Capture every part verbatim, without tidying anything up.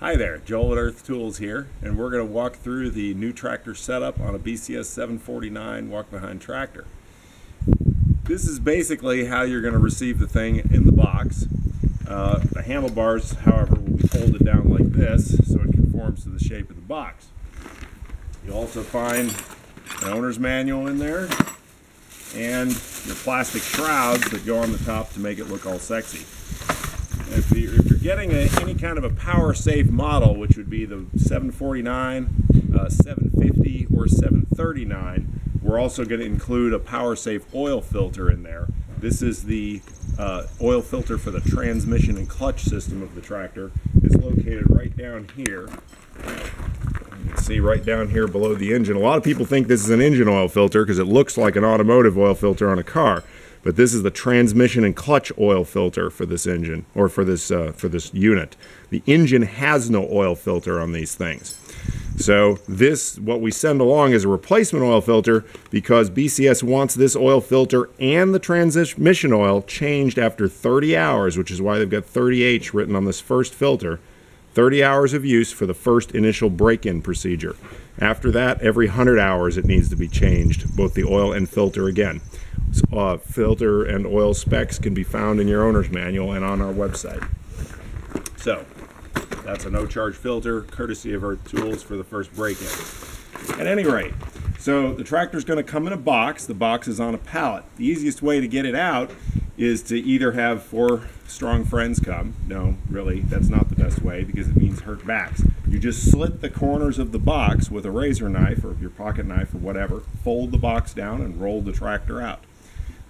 Hi there, Joel at Earth Tools here, and we're going to walk through the new tractor setup on a B C S seven forty-nine walk-behind tractor. This is basically how you're going to receive the thing in the box. Uh, the handlebars, however, will be folded down like this so it conforms to the shape of the box. You'll also find an owner's manual in there and your plastic shrouds that go on the top to make it look all sexy. If you're, if you're getting a, any kind of a PowerSafe model, which would be the seven forty-nine, uh, seven fifty, or seven thirty-nine, we're also going to include a PowerSafe oil filter in there. This is the uh, oil filter for the transmission and clutch system of the tractor. It's located right down here. You can see right down here below the engine. A lot of people think this is an engine oil filter because it looks like an automotive oil filter on a car. But this is the transmission and clutch oil filter for this engine, or for this uh, for this unit. The engine has no oil filter on these things. So this, what we send along, is a replacement oil filter because B C S wants this oil filter and the transmission oil changed after thirty hours, which is why they've got thirty H written on this first filter. thirty hours of use for the first initial break-in procedure. After that, every one hundred hours it needs to be changed, both the oil and filter again. Uh, filter and oil specs can be found in your owner's manual and on our website. So that's a no-charge filter, courtesy of Earth Tools for the first break-in. At any rate, so the tractor's going to come in a box. The box is on a pallet. The easiest way to get it out is to either have four strong friends come. No, really, that's not the best way because it means hurt backs. You just slit the corners of the box with a razor knife or your pocket knife or whatever, fold the box down and roll the tractor out.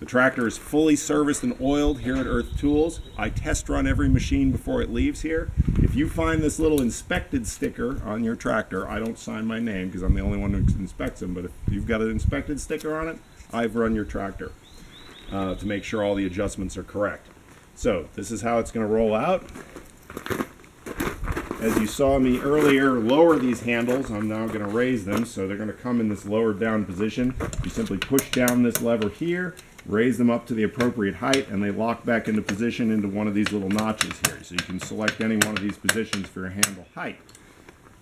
The tractor is fully serviced and oiled here at Earth Tools. I test run every machine before it leaves here. If you find this little inspected sticker on your tractor, I don't sign my name because I'm the only one who inspects them, but if you've got an inspected sticker on it, I've run your tractor uh, to make sure all the adjustments are correct. So this is how it's going to roll out. As you saw me earlier lower these handles, I'm now going to raise them, so they're going to come in this lowered down position. You simply push down this lever here, raise them up to the appropriate height, and they lock back into position into one of these little notches here. So you can select any one of these positions for your handle height.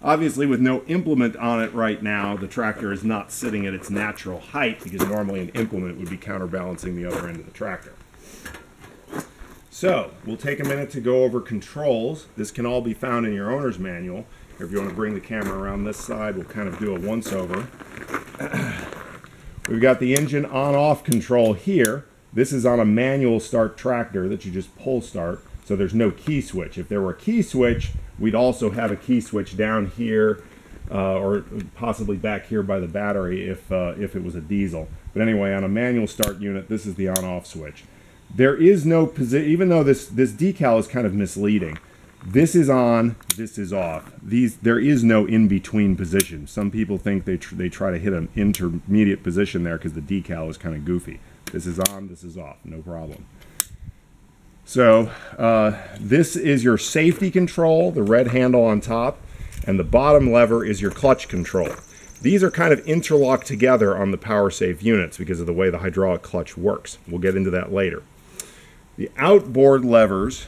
Obviously, with no implement on it right now, the tractor is not sitting at its natural height because normally an implement would be counterbalancing the other end of the tractor. So, we'll take a minute to go over controls. This can all be found in your owner's manual. Or if you want to bring the camera around this side, we'll kind of do a once-over. We've got the engine on-off control here. This is on a manual start tractor that you just pull start, so there's no key switch. If there were a key switch, we'd also have a key switch down here uh, or possibly back here by the battery if, uh, if it was a diesel. But anyway, on a manual start unit, this is the on-off switch. There is no position, even though this, this decal is kind of misleading. This is on, this is off. These, there is no in-between position. Some people think they, tr they try to hit an intermediate position there because the decal is kind of goofy. This is on, this is off, no problem. So uh, this is your safety control, the red handle on top, and the bottom lever is your clutch control. These are kind of interlocked together on the PowerSafe units because of the way the hydraulic clutch works. We'll get into that later. The outboard levers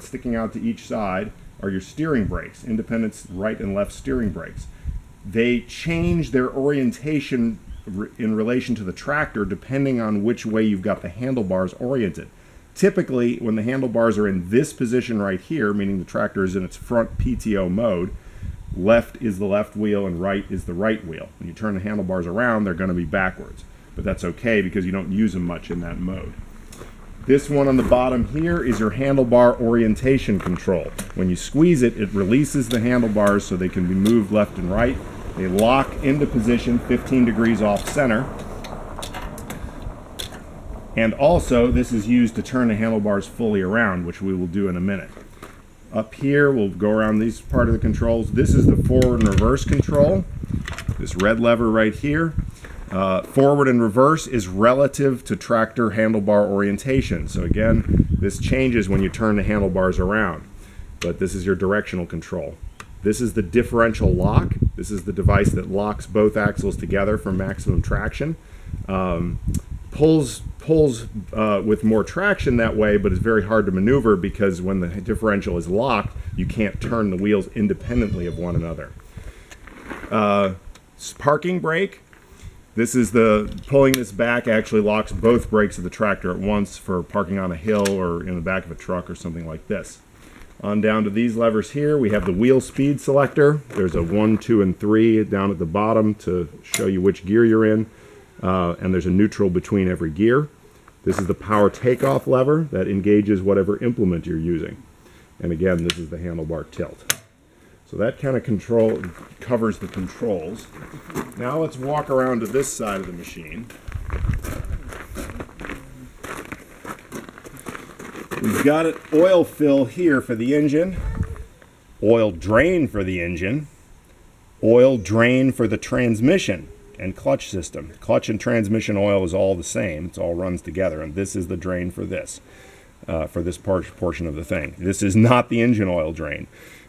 sticking out to each side are your steering brakes, independent right and left steering brakes. They change their orientation in relation to the tractor depending on which way you've got the handlebars oriented. Typically, when the handlebars are in this position right here, meaning the tractor is in its front P T O mode, left is the left wheel and right is the right wheel. When you turn the handlebars around, they're going to be backwards. But that's okay because you don't use them much in that mode. This one on the bottom here is your handlebar orientation control. When you squeeze it, it releases the handlebars so they can be moved left and right. They lock into position fifteen degrees off center. And also, this is used to turn the handlebars fully around, which we will do in a minute. Up here, we'll go around these part of the controls. This is the forward and reverse control, this red lever right here. Uh, forward and reverse is relative to tractor handlebar orientation. So again, this changes when you turn the handlebars around, but this is your directional control. This is the differential lock. This is the device that locks both axles together for maximum traction. Um, pulls pulls uh, with more traction that way, but it's very hard to maneuver because when the differential is locked, you can't turn the wheels independently of one another. Uh, parking brake. This is the, pulling this back actually locks both brakes of the tractor at once for parking on a hill or in the back of a truck or something like this. On down to these levers here, we have the wheel speed selector. There's a one, two, and three down at the bottom to show you which gear you're in. Uh, and there's a neutral between every gear. This is the power takeoff lever that engages whatever implement you're using. And again, this is the handlebar tilt. So that kind of control covers the controls. Now let's walk around to this side of the machine. We've got an oil fill here for the engine, oil drain for the engine, oil drain for the transmission and clutch system. Clutch and transmission oil is all the same. It all runs together, and this is the drain for this, uh, for this part, portion of the thing. This is not the engine oil drain.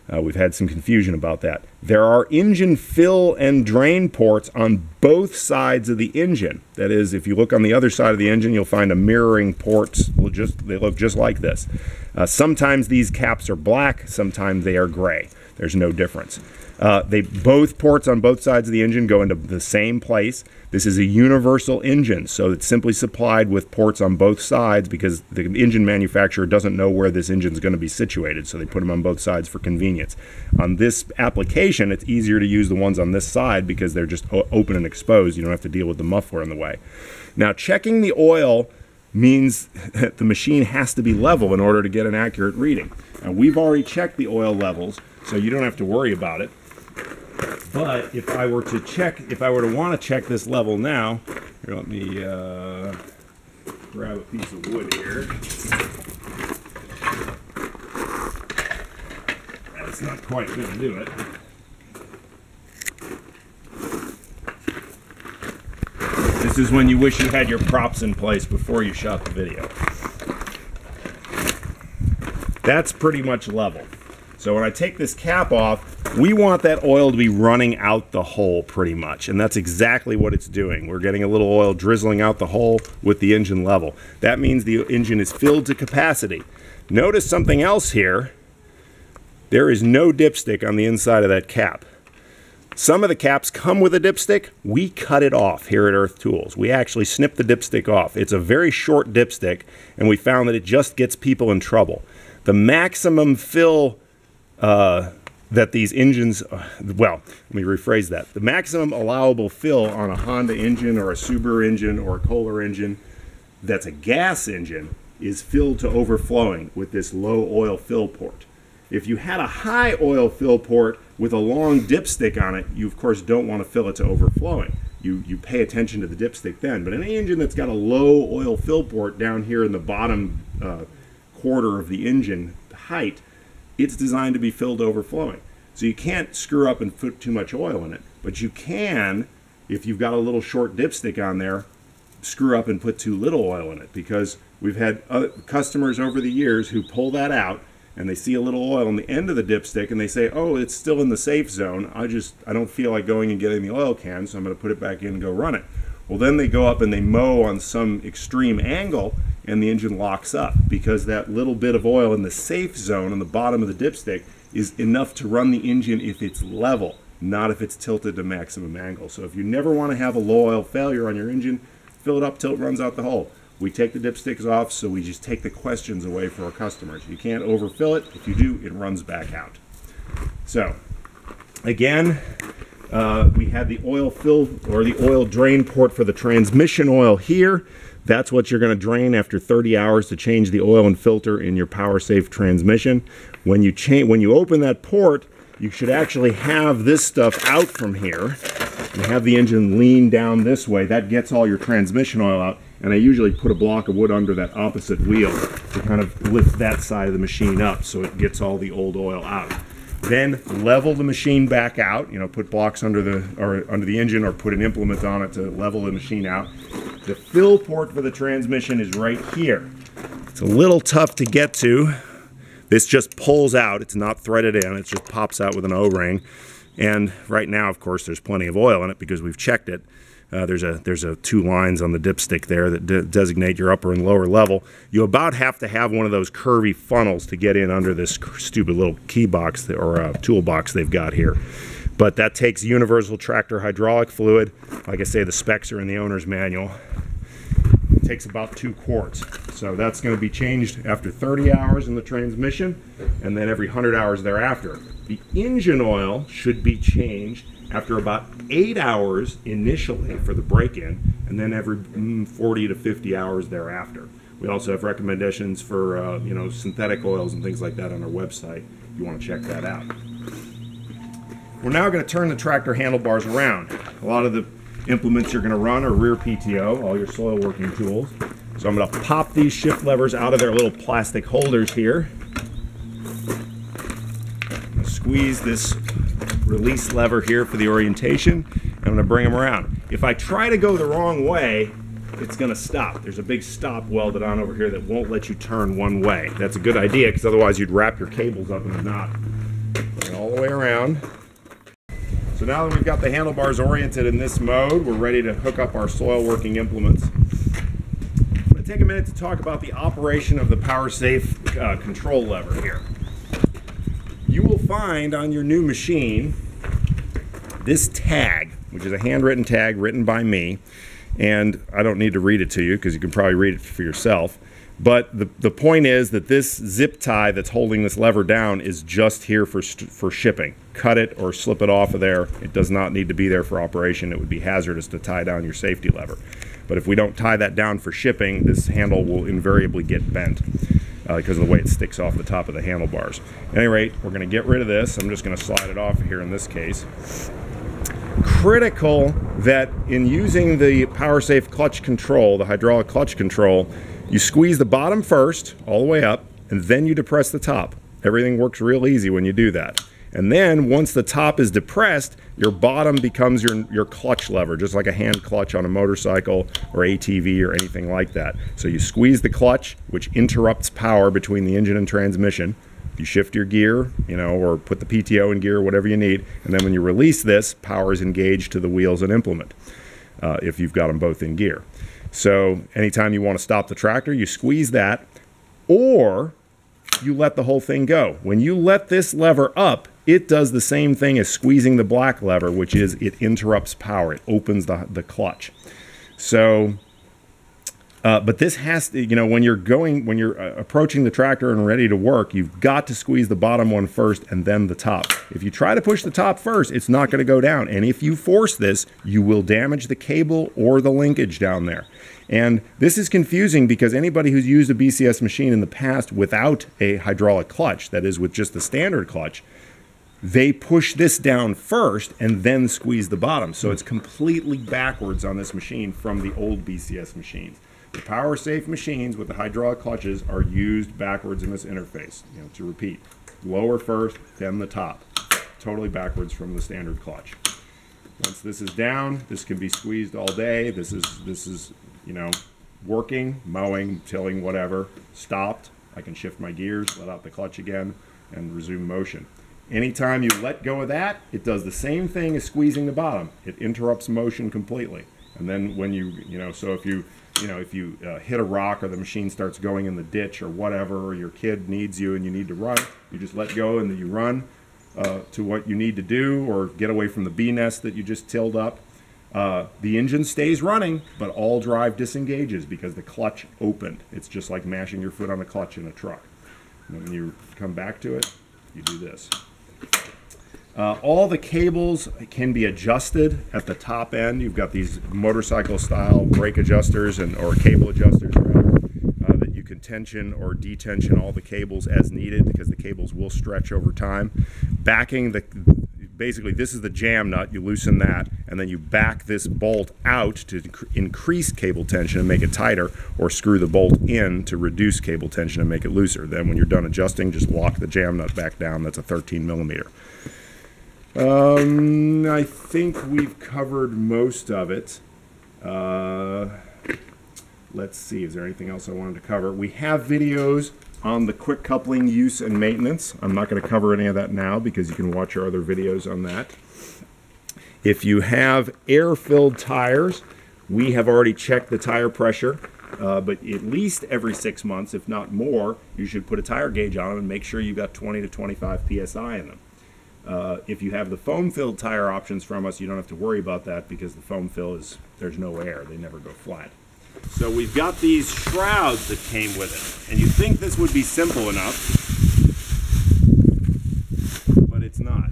Uh, we've had some confusion about that. There are engine fill and drain ports on both sides of the engine. That is, if you look on the other side of the engine, you'll find a mirroring ports. We'll just, they look just like this. Uh, sometimes these caps are black, sometimes they are gray. There's no difference. Uh, they both ports on both sides of the engine go into the same place. This is a universal engine, so it's simply supplied with ports on both sides because the engine manufacturer doesn't know where this engine is going to be situated, so they put them on both sides for convenience. On this application, it's easier to use the ones on this side because they're just open and exposed. You don't have to deal with the muffler in the way. Now, checking the oil means that the machine has to be level in order to get an accurate reading. Now, we've already checked the oil levels, so you don't have to worry about it. But if I were to check, if I were to want to check this level now, here, let me uh, grab a piece of wood here. That's not quite going to do it. This is when you wish you had your props in place before you shot the video. That's pretty much level. So when I take this cap off, we want that oil to be running out the hole pretty much, and that's exactly what it's doing. We're getting a little oil drizzling out the hole with the engine level. That means the engine is filled to capacity. Notice something else here. There is no dipstick on the inside of that cap. Some of the caps come with a dipstick. We cut it off here at Earth Tools. We actually snip the dipstick off. It's a very short dipstick, and we found that it just gets people in trouble. The maximum fill uh, that these engines, well, let me rephrase that. The maximum allowable fill on a Honda engine or a Subaru engine or a Kohler engine that's a gas engine is filled to overflowing with this low oil fill port. If you had a high oil fill port with a long dipstick on it, you of course don't want to fill it to overflowing. You, you pay attention to the dipstick then. But any engine that's got a low oil fill port down here in the bottom uh, quarter of the engine height, it's designed to be filled to overflowing. So you can't screw up and put too much oil in it, but you can, if you've got a little short dipstick on there, screw up and put too little oil in it, because we've had other customers over the years who pull that out and they see a little oil on the end of the dipstick and they say, oh, it's still in the safe zone. I just, I don't feel like going and getting the oil can, so I'm gonna put it back in and go run it. Well, then they go up and they mow on some extreme angle and the engine locks up because that little bit of oil in the safe zone on the bottom of the dipstick is enough to run the engine if it's level, not if it's tilted to maximum angle. So if you never want to have a low oil failure on your engine, fill it up till it runs out the hole. We take the dipsticks off, so we just take the questions away for our customers. You can't overfill it. If you do, it runs back out. So again, Uh, we had the oil fill or the oil drain port for the transmission oil here. That's what you're going to drain after thirty hours to change the oil and filter in your PowerSafe transmission. When you change, when you open that port, you should actually have this stuff out from here and have the engine lean down this way. That gets all your transmission oil out. And I usually put a block of wood under that opposite wheel to kind of lift that side of the machine up so it gets all the old oil out. Then level the machine back out, you know, put blocks under the or under the engine or put an implement on it to level the machine out. The fill port for the transmission is right here. It's a little tough to get to. This just pulls out. It's not threaded in. It just pops out with an O-ring. And right now, of course, there's plenty of oil in it because we've checked it. Uh, there's a there's a two lines on the dipstick there that de designate your upper and lower level. You about have to have one of those curvy funnels to get in under this stupid little key box or uh, toolbox they've got here. But that takes universal tractor hydraulic fluid. Like I say, the specs are in the owner's manual. It takes about two quarts. So that's going to be changed after thirty hours in the transmission, and then every one hundred hours thereafter. The engine oil should be changed after about eight hours initially for the break-in, and then every forty to fifty hours thereafter. We also have recommendations for uh, you know, synthetic oils and things like that on our website. You want to check that out. We're now going to turn the tractor handlebars around. A lot of the implements you're going to run are rear P T O, all your soil working tools. So I'm going to pop these shift levers out of their little plastic holders here. I'm going to squeeze this release lever here for the orientation, and I'm going to bring them around. If I try to go the wrong way, it's going to stop. There's a big stop welded on over here that won't let you turn one way. That's a good idea, because otherwise you'd wrap your cables up in a knot. Bring it all the way around. So now that we've got the handlebars oriented in this mode, we're ready to hook up our soil working implements. I'm going to take a minute to talk about the operation of the PowerSafe uh, control lever here. You will find on your new machine this tag, which is a handwritten tag written by me, and I don't need to read it to you because you can probably read it for yourself. But the, the point is that this zip tie that's holding this lever down is just here for, for shipping. Cut it or slip it off of there. It does not need to be there for operation. It would be hazardous to tie down your safety lever. But if we don't tie that down for shipping, this handle will invariably get bent uh, because of the way it sticks off the top of the handlebars. At any rate, we're going to get rid of this. I'm just going to slide it off here in this case. Critical that in using the PowerSafe clutch control, the hydraulic clutch control, you squeeze the bottom first, all the way up, and then you depress the top. Everything works real easy when you do that. And then once the top is depressed, your bottom becomes your, your clutch lever, just like a hand clutch on a motorcycle or A T V or anything like that. So you squeeze the clutch, which interrupts power between the engine and transmission. You shift your gear, you know, or put the P T O in gear, whatever you need. And then when you release this, power is engaged to the wheels and implement uh, if you've got them both in gear. So anytime you want to stop the tractor, you squeeze that, or you let the whole thing go. When you let this lever up, it does the same thing as squeezing the black lever, which is it interrupts power. It opens the, the clutch. So, uh, but this has to, you know, when you're going, when you're uh, approaching the tractor and ready to work, you've got to squeeze the bottom one first and then the top. If you try to push the top first, it's not going to go down. And if you force this, you will damage the cable or the linkage down there. And this is confusing because anybody who's used a B C S machine in the past without a hydraulic clutch, that is with just the standard clutch, they push this down first and then squeeze the bottom. So it's completely backwards on this machine from the old B C S machines. The PowerSafe machines with the hydraulic clutches are used backwards in this interface. You know, to repeat, lower first, then the top. Totally backwards from the standard clutch. Once this is down, this can be squeezed all day. This is, this is, you know, working, mowing, tilling, whatever. Stopped. I can shift my gears, let out the clutch again, and resume motion. Anytime you let go of that, it does the same thing as squeezing the bottom. It interrupts motion completely. And then when you, you know, so if you, you know, if you uh, hit a rock or the machine starts going in the ditch or whatever, or your kid needs you and you need to run, you just let go and then you run uh, to what you need to do or get away from the bee nest that you just tilled up. Uh, the engine stays running, but all drive disengages because the clutch opened. It's just like mashing your foot on a clutch in a truck. And when you come back to it, you do this. Uh, all the cables can be adjusted at the top end. You've got these motorcycle-style brake adjusters and or cable adjusters rather, uh, that you can tension or detension all the cables as needed because the cables will stretch over time. Backing the basically this is the jam nut. You loosen that, and then you back this bolt out to increase cable tension and make it tighter, or screw the bolt in to reduce cable tension and make it looser. Then when you're done adjusting, just lock the jam nut back down. That's a thirteen millimeter. Um, I think we've covered most of it. Uh, let's see, is there anything else I wanted to cover? We have videos on the quick coupling use and maintenance. I'm not going to cover any of that now because you can watch our other videos on that. If you have air-filled tires, we have already checked the tire pressure, uh, but at least every six months, if not more, you should put a tire gauge on them and make sure you've got twenty to twenty-five P S I in them. Uh, if you have the foam-filled tire options from us, you don't have to worry about that because the foam fill is, there's no air, they never go flat. So we've got these shrouds that came with it, and you think this would be simple enough, but it's not.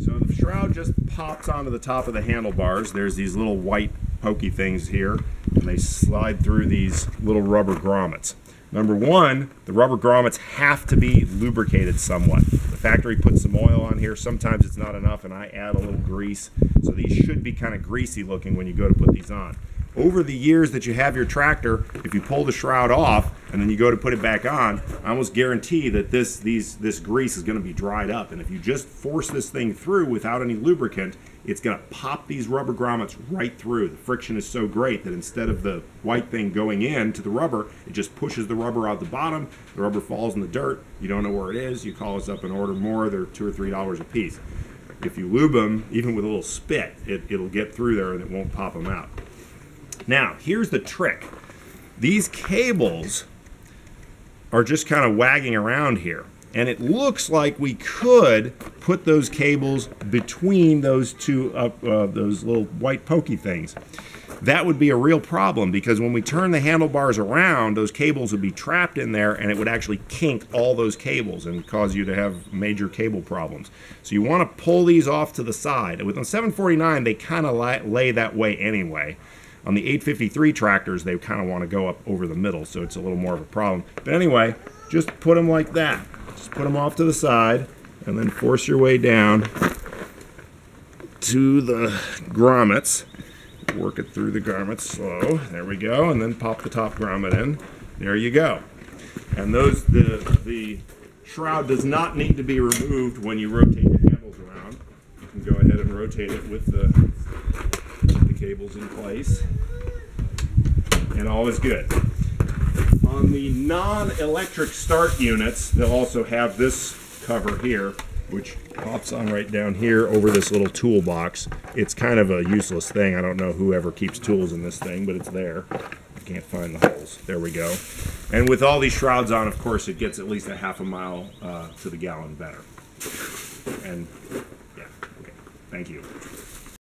So the shroud just pops onto the top of the handlebars. There's these little white pokey things here, and they slide through these little rubber grommets. Number one, the rubber grommets have to be lubricated somewhat. The factory puts some oil on here. Sometimes it's not enough, and I add a little grease. So these should be kind of greasy looking when you go to put these on. Over the years that you have your tractor, if you pull the shroud off and then you go to put it back on, I almost guarantee that this, these, this grease is going to be dried up. And if you just force this thing through without any lubricant, it's going to pop these rubber grommets right through. The friction is so great that instead of the white thing going in to the rubber, it just pushes the rubber out the bottom. The rubber falls in the dirt. You don't know where it is. You call us up and order more. They're two or three dollars a piece. If you lube them, even with a little spit, it, it'll get through there and it won't pop them out. Now, here's the trick. These cables are just kind of wagging around here. And it looks like we could put those cables between those two, up, uh, those little white pokey things. That would be a real problem because when we turn the handlebars around, those cables would be trapped in there and it would actually kink all those cables and cause you to have major cable problems. So you want to pull these off to the side. With the seven forty-nine, they kind of lay, lay that way anyway. On the eight fifty-three tractors, they kind of want to go up over the middle, so it's a little more of a problem. But anyway, just put them like that. Just put them off to the side, and then force your way down to the grommets. Work it through the grommets slow. There we go, and then pop the top grommet in. There you go. And those, the, the shroud does not need to be removed when you rotate the handles around. You can go ahead and rotate it with the cables in place, and all is good. On the non-electric start units, they'll also have this cover here, which pops on right down here over this little toolbox. It's kind of a useless thing. I don't know whoever keeps tools in this thing, but it's there. I can't find the holes. There we go. And with all these shrouds on, of course, it gets at least a half a mile uh, to the gallon better. And yeah, okay, thank you.